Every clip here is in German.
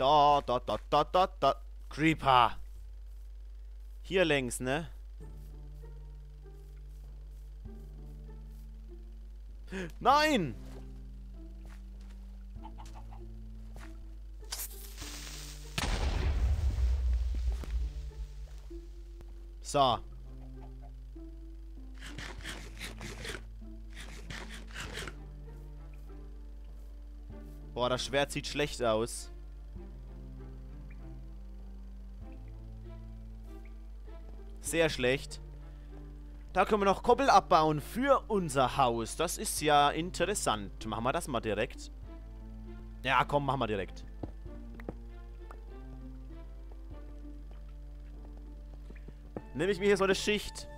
Da. Creeper. Hier längs, ne? Nein! So. Boah, das Schwert sieht schlecht aus. Sehr schlecht. Da können wir noch Koppel abbauen für unser Haus. Das ist ja interessant. Machen wir das mal direkt. Ja, komm, machen wir direkt. Nehme ich mir hier so eine Schicht.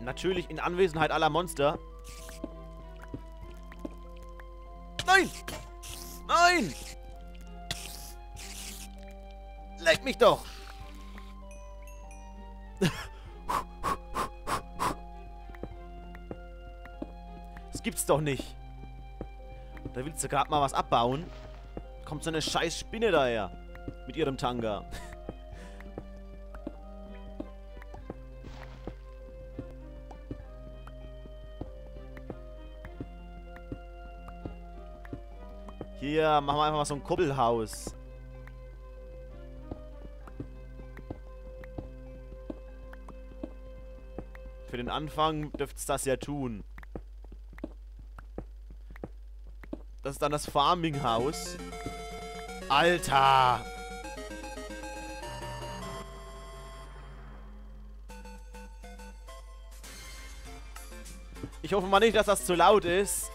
Natürlich in Anwesenheit aller Monster. Nein! Nein! Leck mich doch! Das gibt's doch nicht. Da willst du gerade mal was abbauen. Kommt so eine scheiß Spinne daher. Mit ihrem Tanga. Hier machen wir einfach mal so ein Kuppelhaus. Für den Anfang dürfte es das ja tun. Das ist dann das Farminghaus. Alter! Ich hoffe mal nicht, dass das zu laut ist.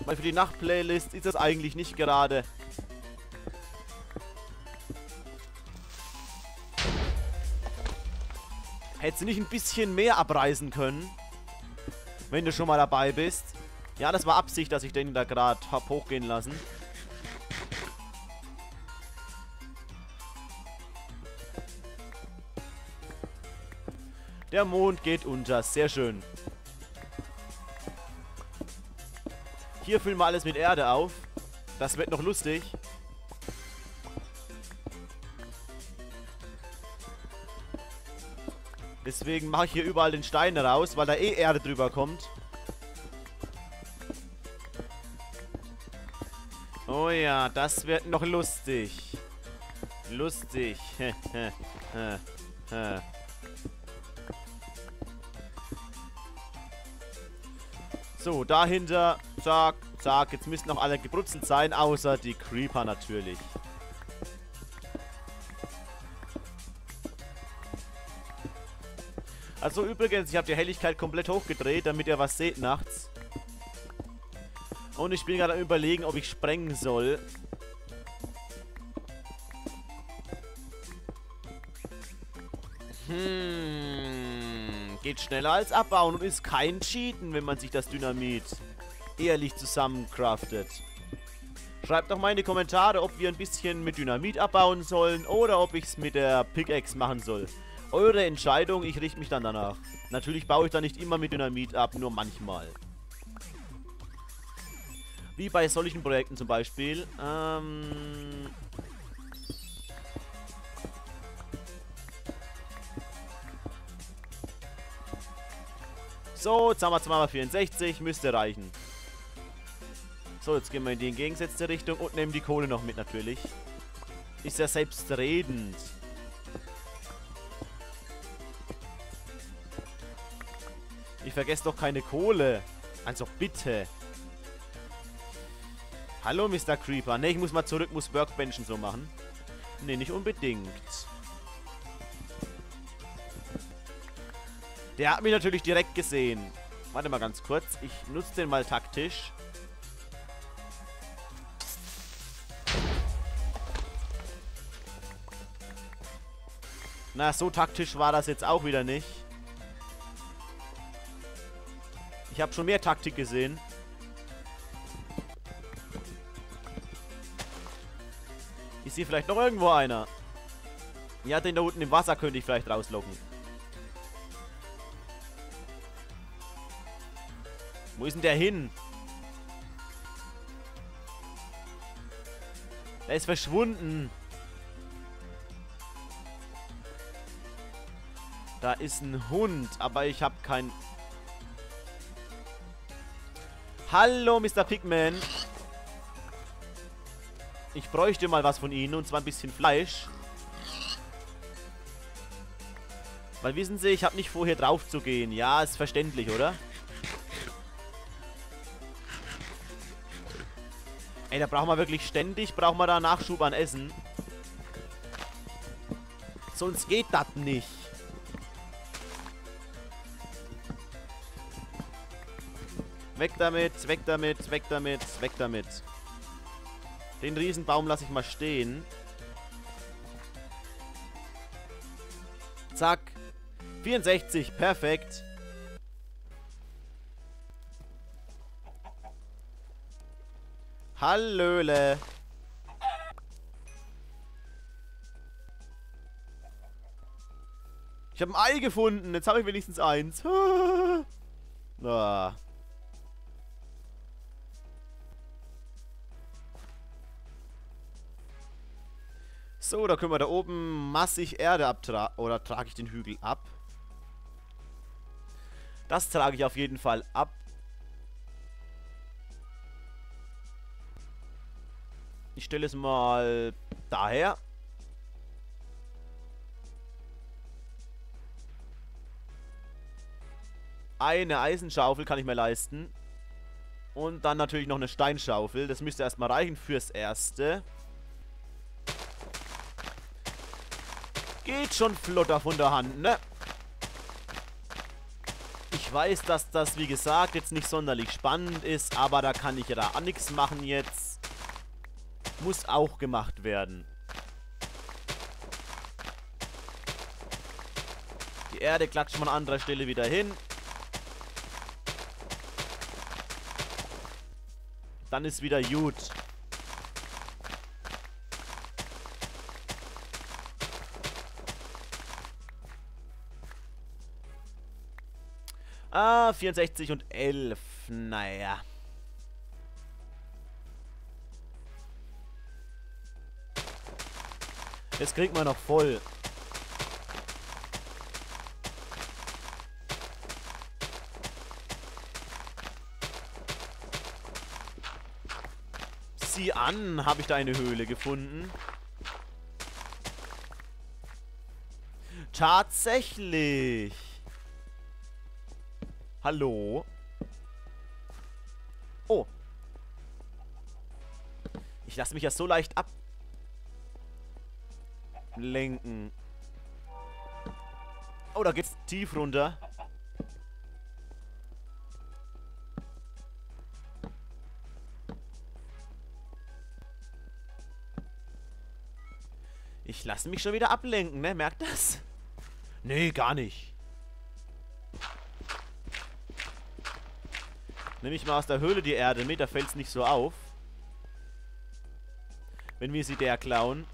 Weil für die Nacht-Playlist ist das eigentlich nicht gerade. Hättest du nicht ein bisschen mehr abreißen können? Wenn du schon mal dabei bist. Ja, das war Absicht, dass ich den da gerade hab hochgehen lassen. Der Mond geht unter. Sehr schön. Hier füllen wir alles mit Erde auf. Das wird noch lustig. Deswegen mache ich hier überall den Stein raus, weil da eh Erde drüber kommt. Oh ja, das wird noch lustig. Lustig. So, dahinter. Zack, zack. Jetzt müssen noch alle gebrutzelt sein, außer die Creeper natürlich. Also übrigens, ich habe die Helligkeit komplett hochgedreht, damit ihr was seht nachts. Und ich bin gerade am Überlegen, ob ich sprengen soll. Geht schneller als abbauen und ist kein Cheaten, wenn man sich das Dynamit ehrlich zusammencraftet. Schreibt doch mal in die Kommentare, ob wir ein bisschen mit Dynamit abbauen sollen oder ob ich es mit der Pickaxe machen soll. Eure Entscheidung, ich richte mich dann danach. Natürlich baue ich da nicht immer mit Dynamit ab, nur manchmal. Wie bei solchen Projekten zum Beispiel. So, jetzt haben wir 2x64, müsste reichen. So, jetzt gehen wir in die entgegengesetzte Richtung und nehmen die Kohle noch mit natürlich. Ist ja selbstredend. Ich vergesse doch keine Kohle. Also bitte. Hallo, Mr. Creeper. Ne, ich muss mal zurück, muss Workbenchen so machen. Ne, nicht unbedingt. Der hat mich natürlich direkt gesehen. Warte mal ganz kurz. Ich nutze den mal taktisch. Na, so taktisch war das jetzt auch wieder nicht. Ich habe schon mehr Taktik gesehen. Ist hier vielleicht noch irgendwo einer? Ja, den da unten im Wasser könnte ich vielleicht rauslocken. Wo ist denn der hin? Er ist verschwunden. Da ist ein Hund, aber ich habe keinen... Hallo, Mr. Pigman. Ich bräuchte mal was von Ihnen, und zwar ein bisschen Fleisch. Weil, wissen Sie, ich habe nicht vor, hier drauf zu gehen. Ja, ist verständlich, oder? Ey, da brauchen wir wirklich ständig, brauchen wir da Nachschub an Essen. Sonst geht das nicht. Weg damit, weg damit, weg damit, weg damit. Den Riesenbaum lasse ich mal stehen. Zack. 64, perfekt. Hallöle. Ich habe ein Ei gefunden. Jetzt habe ich wenigstens eins. Ah. So, da können wir da oben massig Erde abtragen. Oder trage ich den Hügel ab? Das trage ich auf jeden Fall ab. Ich stelle es mal daher. Eine Eisenschaufel kann ich mir leisten. Und dann natürlich noch eine Steinschaufel. Das müsste erstmal reichen fürs Erste. Geht schon flotter von der Hand, ne? Ich weiß, dass das, wie gesagt, jetzt nicht sonderlich spannend ist, aber da kann ich ja da nichts machen jetzt. Muss auch gemacht werden. Die Erde klatscht man an anderer Stelle wieder hin. Dann ist wieder gut. Ah, 64 und 11. Naja. Das kriegt man noch voll. Sieh an, habe ich da eine Höhle gefunden. Tatsächlich. Hallo? Oh. Ich lasse mich ja so leicht ablenken. Oh, da geht's tief runter. Ich lasse mich schon wieder ablenken, ne? Merkt das? Nee, gar nicht. Nehme ich mal aus der Höhle die Erde mit, da fällt es nicht so auf. Wenn wir sie der klauen.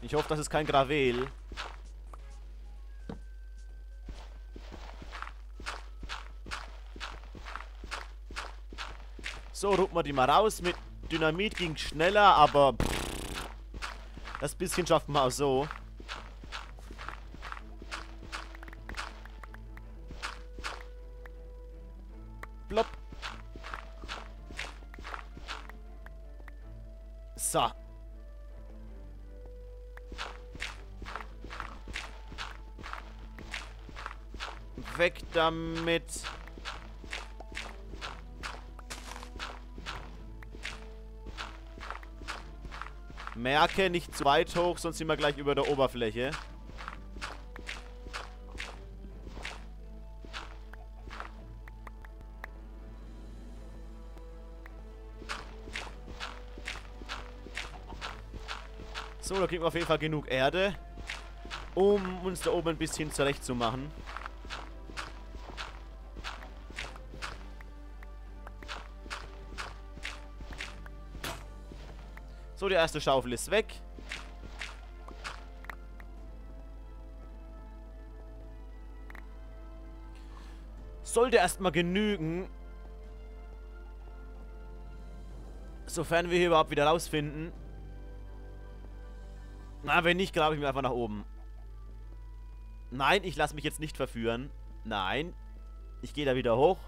Ich hoffe, das ist kein Gravel. So, ruppen wir die mal raus. Mit Dynamit ging es schneller, aber... Pff. Das bisschen schafft man auch so. Plopp. So. Weg damit. Merke, nicht zu weit hoch, sonst sind wir gleich über der Oberfläche. So, da kriegen wir auf jeden Fall genug Erde, um uns da oben ein bisschen zurechtzumachen. So, die erste Schaufel ist weg. sollte erstmal genügen. Sofern wir hier überhaupt wieder rausfinden. Na, wenn nicht, grabe ich mir einfach nach oben. Nein, ich lasse mich jetzt nicht verführen. Nein. Ich gehe da wieder hoch.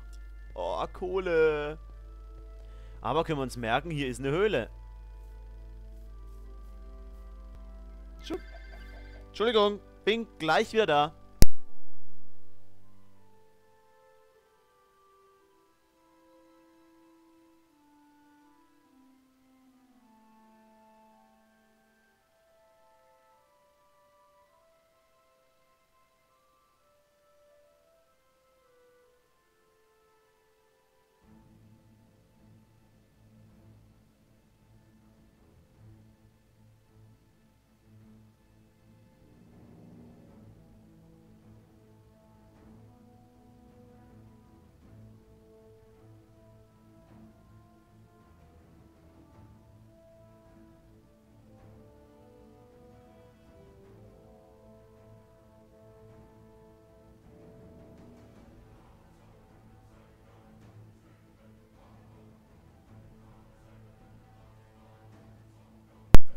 Oh, Kohle. Aber können wir uns merken, hier ist eine Höhle. Entschuldigung, bin gleich wieder da.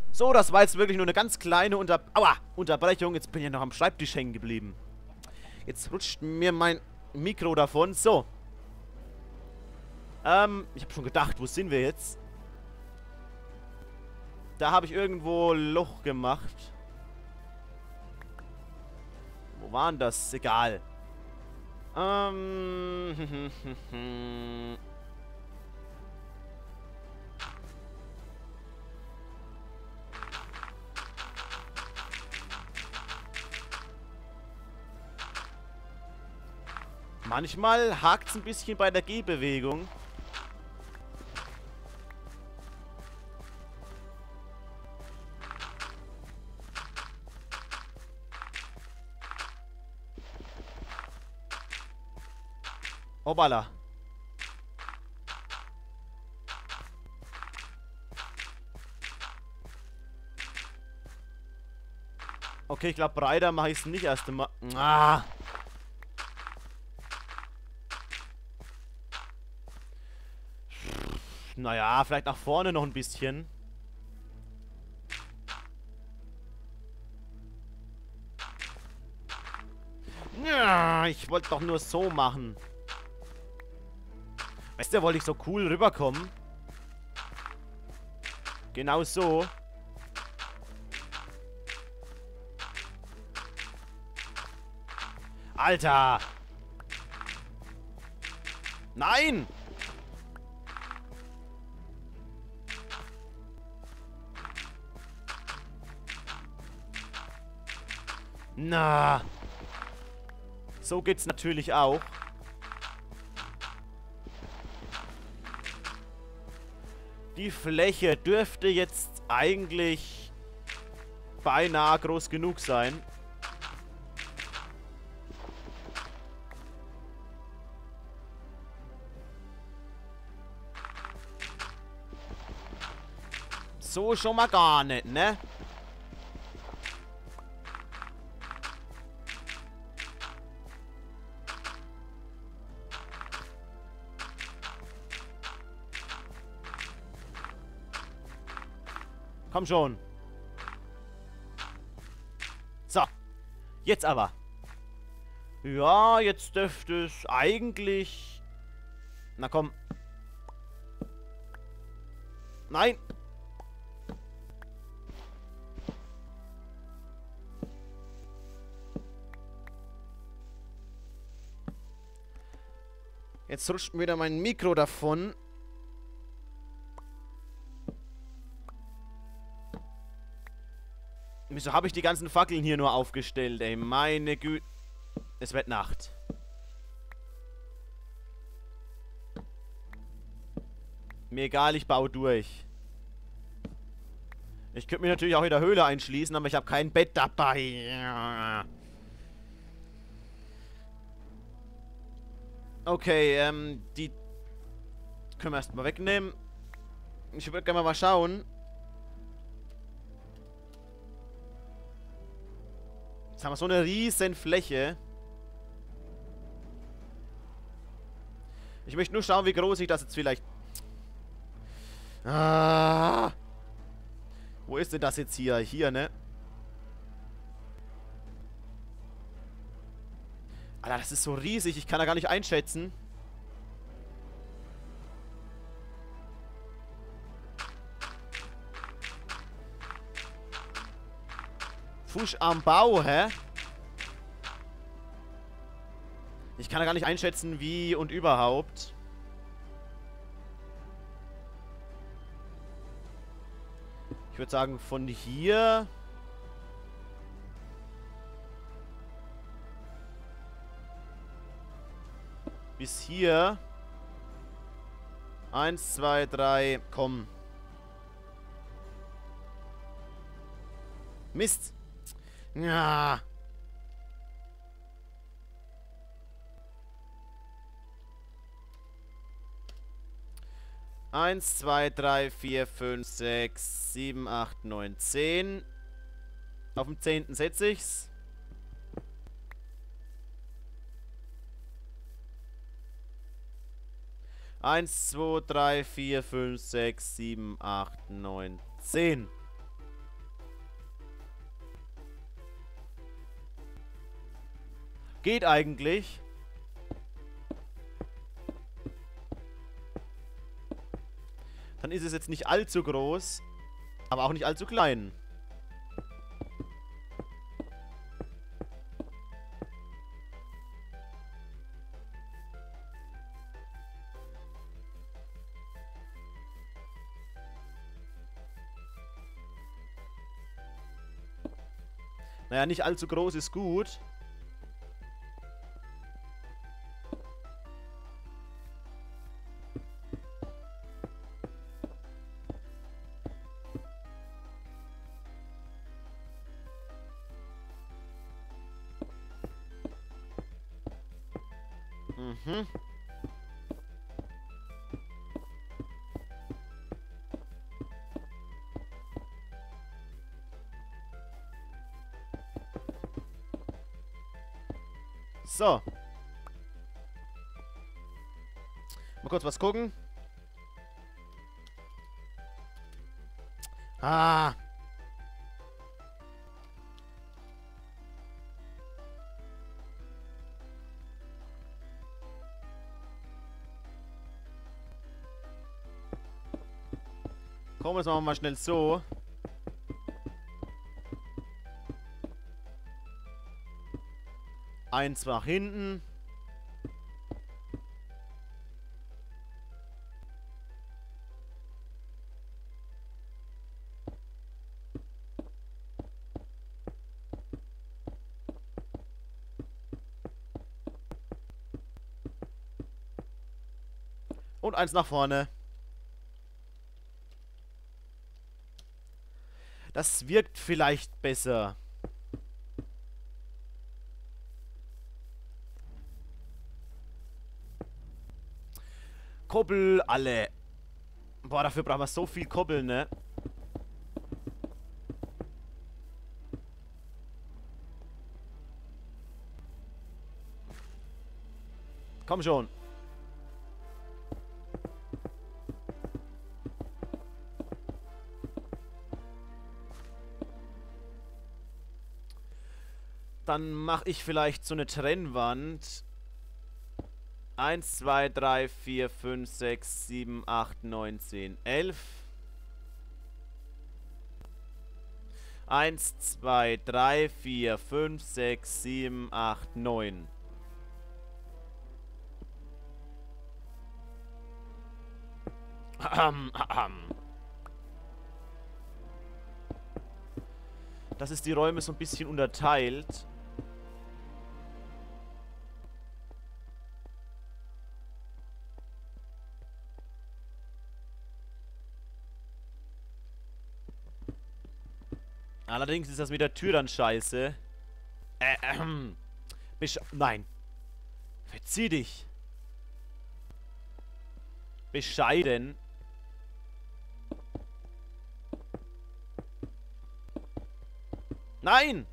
So, das war jetzt wirklich nur eine ganz kleine Unterbrechung. Jetzt bin ich ja noch am Schreibtisch hängen geblieben. Jetzt rutscht mir mein Mikro davon. So. Ich habe schon gedacht, wo sind wir jetzt? Da habe ich irgendwo ein Loch gemacht. Wo war denn das? Egal. Manchmal hakt es ein bisschen bei der Gehbewegung. Hoppala. Okay, ich glaube, breiter mache ich es nicht erst einmal. Ah. Naja, vielleicht nach vorne noch ein bisschen. Ja, ich wollte doch nur so machen. Weißt du, wollte ich so cool rüberkommen. Genau so. Alter! Nein! Na, so geht's natürlich auch. Die Fläche dürfte jetzt eigentlich beinahe groß genug sein. So schon mal gar nicht, ne? Komm schon. So. Jetzt aber. Ja, jetzt dürfte es eigentlich... Na komm. Nein. Jetzt rutscht mir wieder mein Mikro davon. Wieso habe ich die ganzen Fackeln hier nur aufgestellt, ey? Meine Güte. Es wird Nacht. Mir egal, ich baue durch. Ich könnte mich natürlich auch in der Höhle einschließen, aber ich habe kein Bett dabei. Okay, die können wir erstmal wegnehmen. Ich würde gerne mal schauen. Jetzt haben wir so eine riesen Fläche. Ich möchte nur schauen, wie groß ich das jetzt vielleicht... Ah. Wo ist denn das jetzt hier? Hier, ne? Alter, das ist so riesig. Ich kann da gar nicht einschätzen. Fusch am Bau, hä? Ich kann da gar nicht einschätzen, wie und überhaupt. Ich würde sagen, von hier... bis hier... 1, 2, 3, komm. Mist! Ja. Eins, zwei, drei, vier, fünf, sechs, sieben, acht, neun, 10. Auf dem 10. setze ich's. Eins, zwei, drei, vier, fünf, sechs, sieben, acht, neun, 10. Geht eigentlich. Dann ist es jetzt nicht allzu groß, aber auch nicht allzu klein. Naja, nicht allzu groß ist gut. Mhm. So. Mal kurz was gucken. Ah. Komm, das machen wir mal schnell so. Eins nach hinten. Und eins nach vorne. Das wirkt vielleicht besser. Koppel alle. Boah, dafür brauchen wir so viel Koppel, ne? Komm schon. Dann mache ich vielleicht so eine Trennwand. 1, 2, 3, 4, 5, 6, 7, 8, 9, 10, 11. 1, 2, 3, 4, 5, 6, 7, 8, 9. Das ist die Räume so ein bisschen unterteilt. Allerdings ist das mit der Tür dann scheiße. Nein. Verzieh dich. Bescheiden. Nein!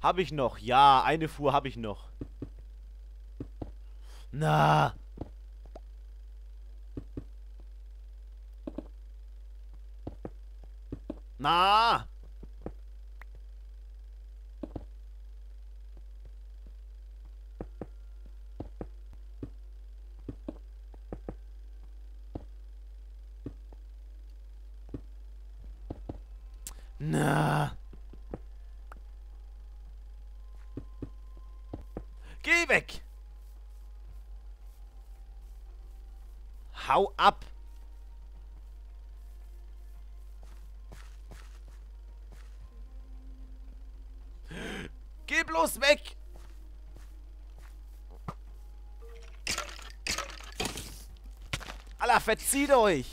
Habe ich noch? Ja, eine Fuhr habe ich noch. Na. Na. Na. Geh weg! Hau ab! Geh bloß weg! Alter, verzieht euch!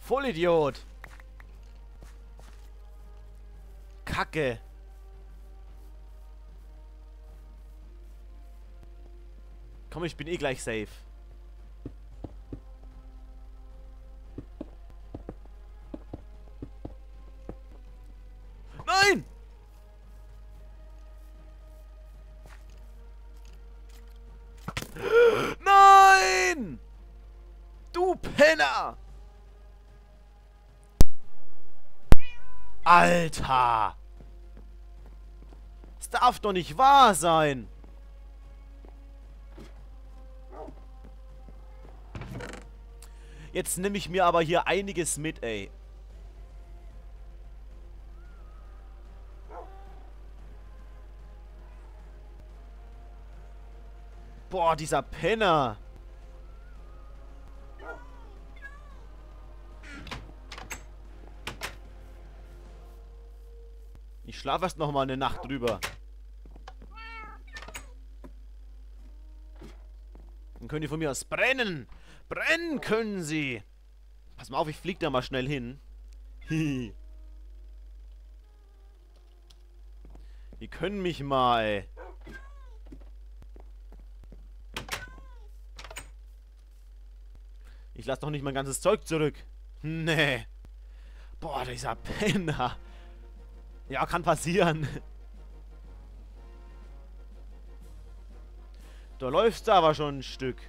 Vollidiot! Kacke! Komm, ich bin eh gleich safe. Nein! Nein! Du Penner! Alter! Das darf doch nicht wahr sein! Jetzt nehme ich mir aber hier einiges mit, ey. Boah, dieser Penner! Ich schlafe erst noch mal eine Nacht drüber. Dann können die von mir aus brennen. Brennen können sie. Pass mal auf, ich flieg da mal schnell hin. Die können mich mal. Ich lasse doch nicht mein ganzes Zeug zurück. Nee. Boah, dieser Penner. Ja, kann passieren. Da läufst du aber schon ein Stück.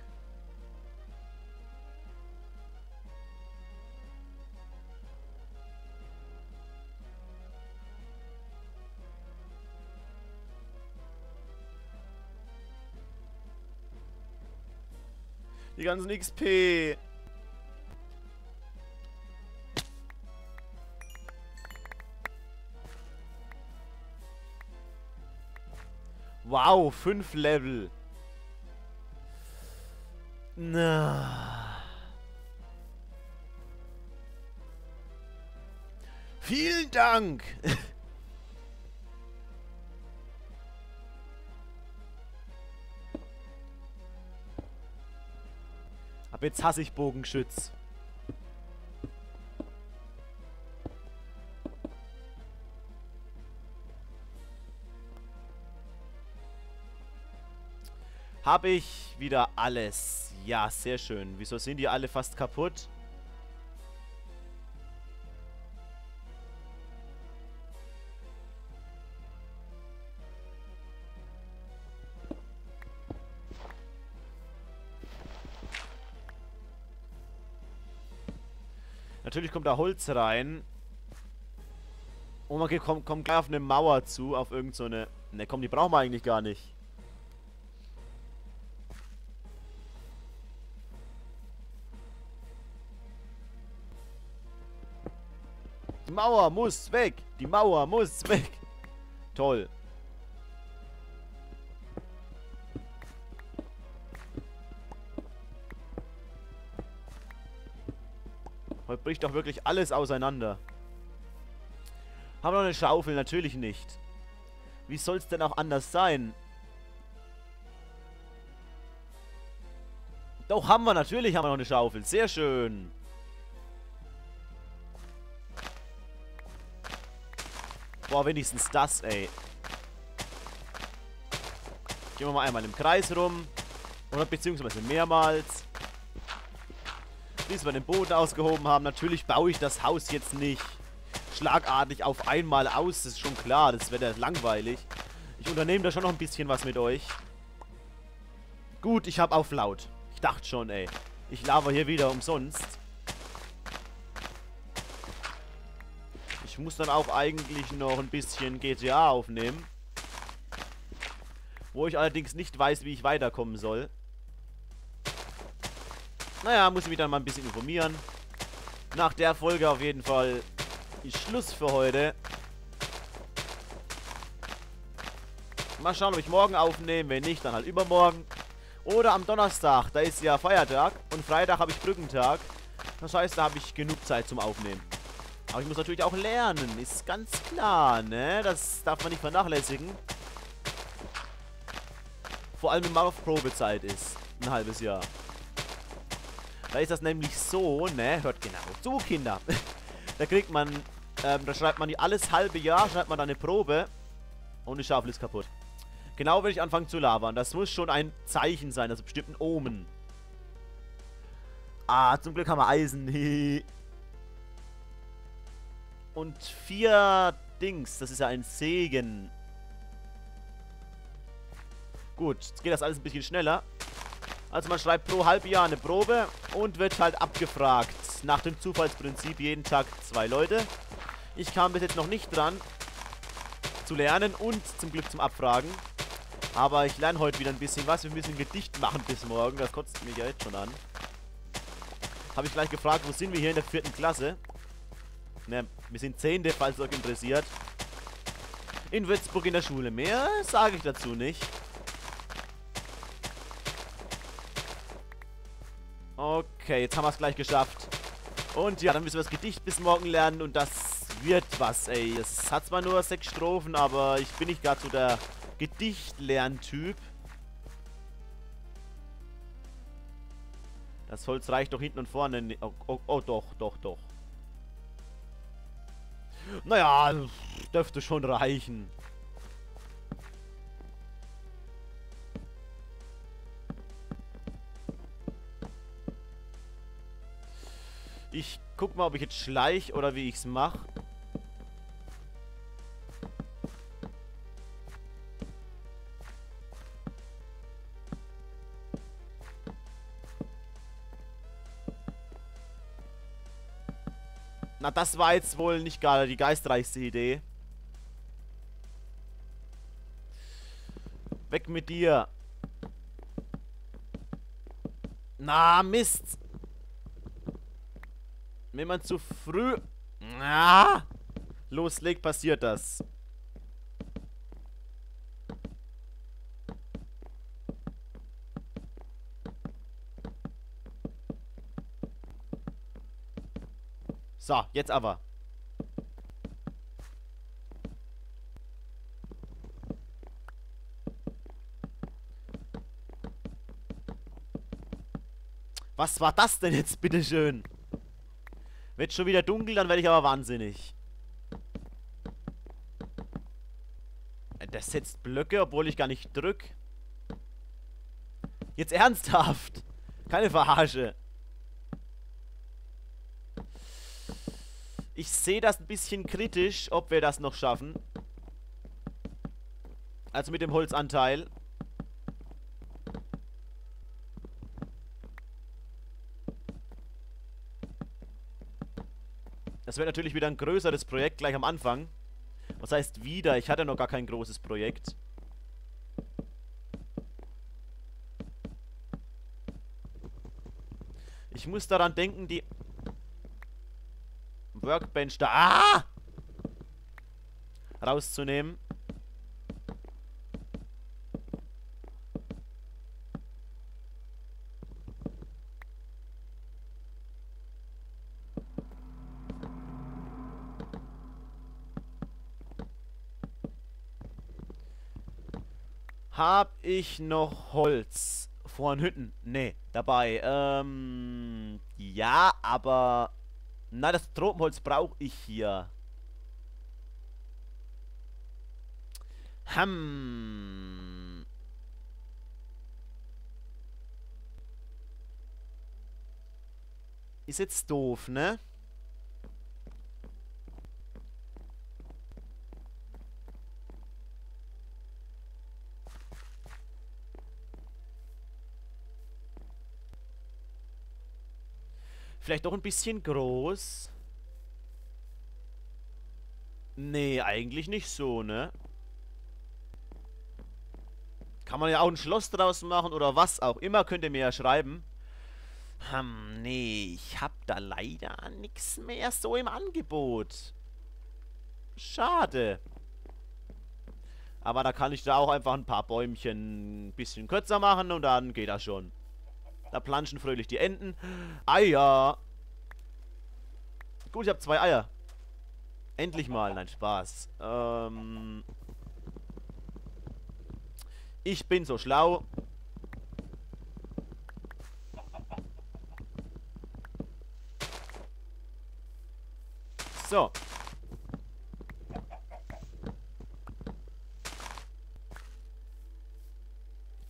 Die ganzen XP. Wow, 5 Level. Na. Vielen Dank. Ab jetzt hasse ich Bogenschütz. Habe ich wieder alles. Ja, sehr schön. Wieso sind die alle fast kaputt? Natürlich kommt da Holz rein. Oh, man kommt gleich auf eine Mauer zu. Auf irgend so eine... Ne, komm, die brauchen wir eigentlich gar nicht. Die Mauer muss weg! Die Mauer muss weg! Toll. Heute bricht doch wirklich alles auseinander. Haben wir noch eine Schaufel? Natürlich nicht. Wie soll's denn auch anders sein? Doch, haben wir. Natürlich haben wir noch eine Schaufel. Sehr schön. Boah, wenigstens das, ey. Gehen wir mal einmal im Kreis rum. Oder beziehungsweise mehrmals. Bis wir den Boden ausgehoben haben. Natürlich baue ich das Haus jetzt nicht schlagartig auf einmal aus. Das ist schon klar. Das wäre langweilig. Ich unternehme da schon noch ein bisschen was mit euch. Gut, ich habe auf laut. Ich dachte schon, ey. Ich laber hier wieder umsonst. Ich muss dann auch eigentlich noch ein bisschen GTA aufnehmen. Wo ich allerdings nicht weiß, wie ich weiterkommen soll. Naja, muss ich mich dann mal ein bisschen informieren. Nach der Folge auf jeden Fall ist Schluss für heute. Mal schauen, ob ich morgen aufnehme. Wenn nicht, dann halt übermorgen. Oder am Donnerstag. Da ist ja Feiertag. Und Freitag habe ich Brückentag. Das heißt, da habe ich genug Zeit zum Aufnehmen. Aber ich muss natürlich auch lernen. Ist ganz klar, ne? Das darf man nicht vernachlässigen. Vor allem, wenn man auf Probezeit ist. Ein halbes Jahr. Da ist das nämlich so, ne? Hört genau zu, Kinder. Da kriegt man, da schreibt man alles halbe Jahr, schreibt man da eine Probe. Und die Schaufel ist kaputt. Genau, wenn ich anfange zu labern. Das muss schon ein Zeichen sein, also bestimmt ein Omen. Ah, zum Glück haben wir Eisen. Und 4 Dings. Das ist ja ein Segen. Gut, jetzt geht das alles ein bisschen schneller. Also man schreibt pro Halbjahr eine Probe und wird halt abgefragt. Nach dem Zufallsprinzip jeden Tag 2 Leute. Ich kam bis jetzt noch nicht dran zu lernen und zum Glück zum Abfragen. Aber ich lerne heute wieder ein bisschen was. Wir müssen ein Gedicht machen bis morgen. Das kotzt mich ja jetzt schon an. Habe ich gleich gefragt, wo sind wir hier in der 4. Klasse? Ne, wir sind 10., falls es euch interessiert. In Würzburg in der Schule. Mehr sage ich dazu nicht. Okay, jetzt haben wir es gleich geschafft. Und ja, dann müssen wir das Gedicht bis morgen lernen. Und das wird was, ey. Es hat zwar nur 6 Strophen, aber ich bin nicht gerade so der Gedichtlerntyp. Das Holz reicht doch hinten und vorne. Oh, doch. Naja, dürfte schon reichen. Ich guck mal, ob ich jetzt schleich oder wie ich es mache. Na, das war jetzt wohl nicht gerade die geistreichste Idee. Weg mit dir. Na, Mist. Wenn man zu früh loslegt, passiert das. So, jetzt aber. Was war das denn jetzt, bitteschön? Wird schon wieder dunkel, dann werde ich aber wahnsinnig. Das setzt Blöcke, obwohl ich gar nicht drück. Jetzt ernsthaft. Keine Verarsche. Ich sehe das ein bisschen kritisch, ob wir das noch schaffen. Also mit dem Holzanteil. Das wird natürlich wieder ein größeres Projekt gleich am Anfang. Was heißt wieder? Ich hatte noch gar kein großes Projekt. Ich muss daran denken, die Workbench da rauszunehmen. Hab ich noch Holz von Hütten? Nee, dabei. Ja, aber. Na, das Tropenholz brauche ich hier. Ist jetzt doof, ne? Vielleicht doch ein bisschen groß. Nee, eigentlich nicht so, ne? Kann man ja auch ein Schloss draus machen oder was auch immer, könnt ihr mir ja schreiben. Nee, ich hab da leider nichts mehr so im Angebot. Schade. Aber da kann ich da auch einfach ein paar Bäumchen ein bisschen kürzer machen und dann geht das schon. Da planschen fröhlich die Enten. Eier. Gut, ich habe 2 Eier. Endlich mal. Nein, Spaß. Ich bin so schlau. So.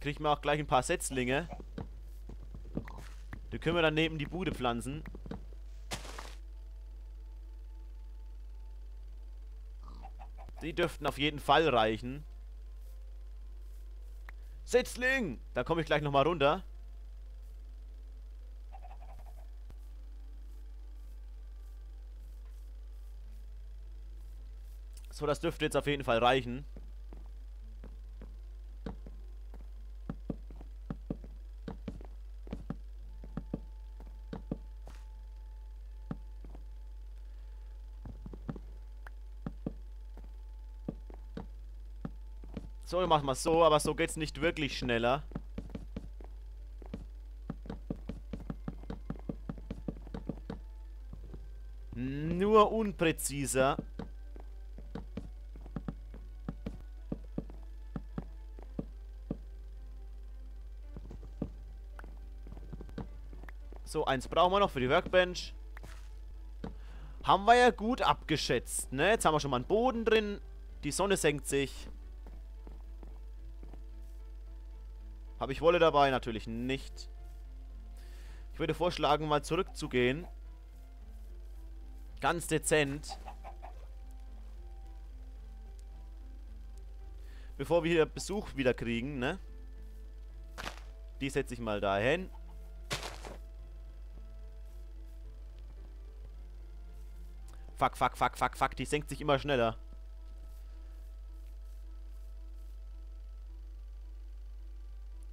Kriegen wir auch gleich ein paar Setzlinge. Die können wir dann neben die Bude pflanzen. Die dürften auf jeden Fall reichen. Setzling! Da komme ich gleich nochmal runter. So, das dürfte jetzt auf jeden Fall reichen. So, machen wir es so, aber so geht's nicht wirklich schneller. Nur unpräziser. So, eins brauchen wir noch für die Workbench. Haben wir ja gut abgeschätzt, ne? Jetzt haben wir schon mal einen Boden drin. Die Sonne senkt sich. Habe ich Wolle dabei? Natürlich nicht. Ich würde vorschlagen, mal zurückzugehen. Ganz dezent. Bevor wir hier Besuch wieder kriegen, ne? Die setze ich mal dahin. Fuck, fuck, fuck, fuck, fuck. Die senkt sich immer schneller.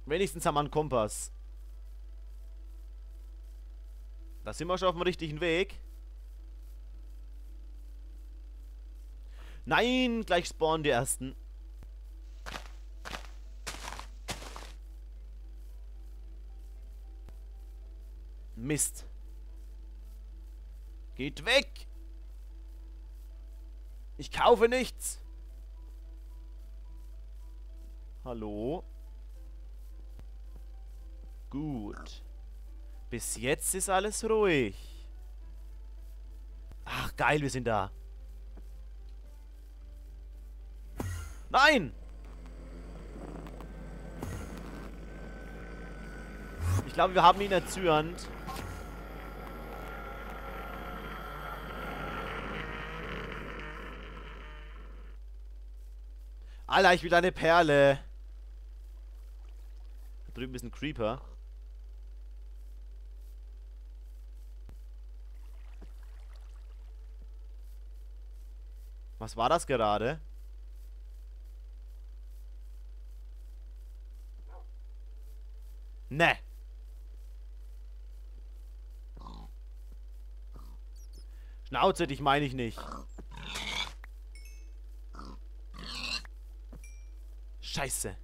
Wenigstens haben wir einen Kompass. Da sind wir schon auf dem richtigen Weg. Nein, gleich spawnen die ersten. Mist. Geht weg! Ich kaufe nichts! Hallo? Gut. Bis jetzt ist alles ruhig. Ach, geil, wir sind da. Nein! Ich glaube, wir haben ihn erzürnt. Alter, ich will eine Perle. Da drüben ist ein Creeper. Was war das gerade? Ne. Schnauze, dich meine ich nicht. Scheiße.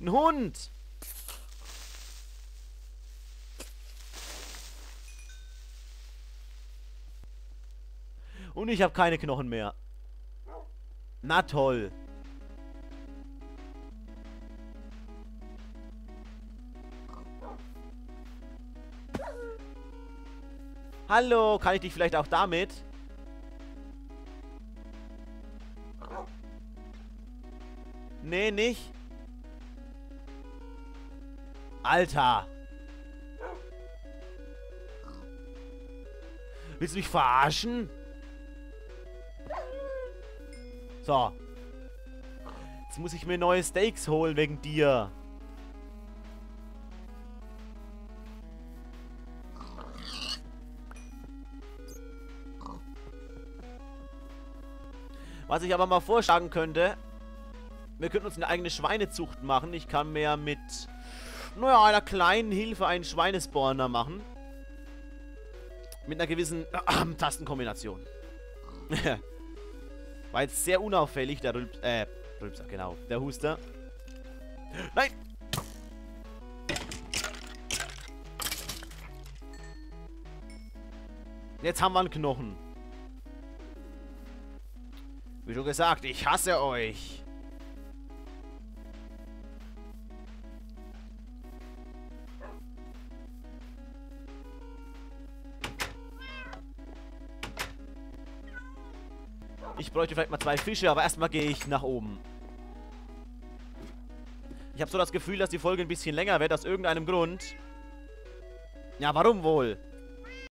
Ein Hund. Und ich habe keine Knochen mehr. Na toll. Hallo, kann ich dich vielleicht auch damit? Nee, nicht. Alter. Willst du mich verarschen? So. Jetzt muss ich mir neue Steaks holen wegen dir. Was ich aber mal vorschlagen könnte, wir könnten uns eine eigene Schweinezucht machen. Ich kann mir mit, naja, einer kleinen Hilfe einen Schweinespawner machen. Mit einer gewissen Tastenkombination. War jetzt sehr unauffällig, der Rülpser, genau, der Huster. Nein! Jetzt haben wir einen Knochen. Wie schon gesagt, ich hasse euch. Ich bräuchte vielleicht mal 2 Fische, aber erstmal gehe ich nach oben. Ich habe so das Gefühl, dass die Folge ein bisschen länger wird, aus irgendeinem Grund. Ja, warum wohl?